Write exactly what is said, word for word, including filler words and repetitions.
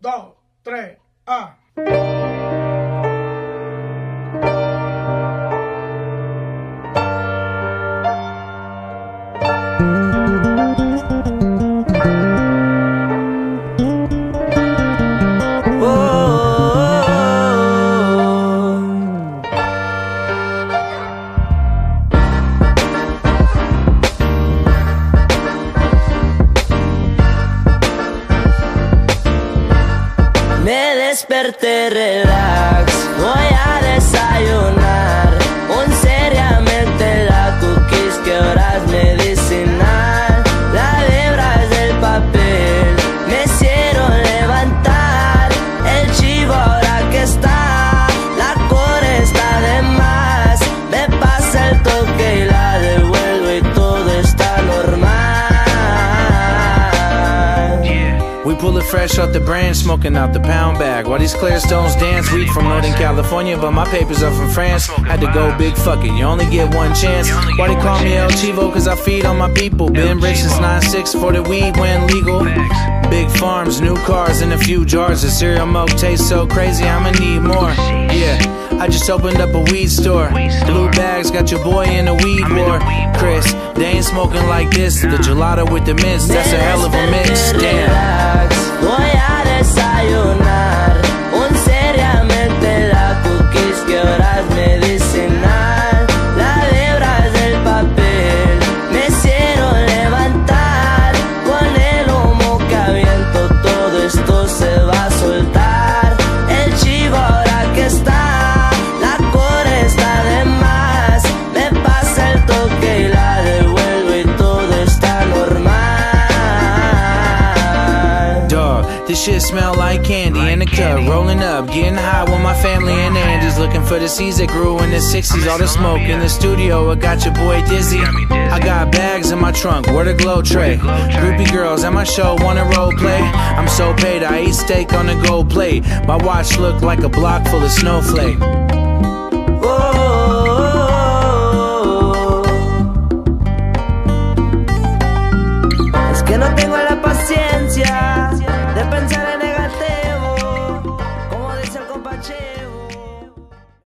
dos, tres, ¡ah! Desperté, relax, voy a desayunar. Un seriamente la cookies que ahora es medicinal. Las hebras del papel me hicieron levantar. El chivo ahora que está, la core está de más. Me pasa el toque y la devuelvo y todo está normal. Yeah. We pull it fresh off the brand, smoking out the pound bag. While these clear stones dance, we from Northern California, but my papers are from France. Had to go big, fuck it, you only get one chance. Why they call me El Chivo? Cause I feed on my people. Been rich since nine six, for the weed went legal. Big farms, new cars, and a few jars of cereal milk. Tastes so crazy, I'ma need more. Yeah, I just opened up a weed store. Blue bags got your boy in a weed war. Chris, they ain't smoking like this. The gelato with the mints, that's a hell of a mix. Damn. Voy a desayunar un seriamente la cookies que ahora es medicinal. Las hebras del papel me hicieron levantar. Con el humo que aviento todo esto se va a soltar. El chivo ahora que está, la core está de más. Me pasa el toque y la devuelvo y todo está normal. This shit smell like candy in a cup, rolling up, getting high with my family and Andy's. Looking for the seeds that grew in the sixties, all the smoke in the studio, it got your boy dizzy. I got bags in my trunk, where the glow tray. Groupie girls at my show wanna role play. I'm so paid, I eat steak on a gold plate. My watch looked like a block full of snowflake.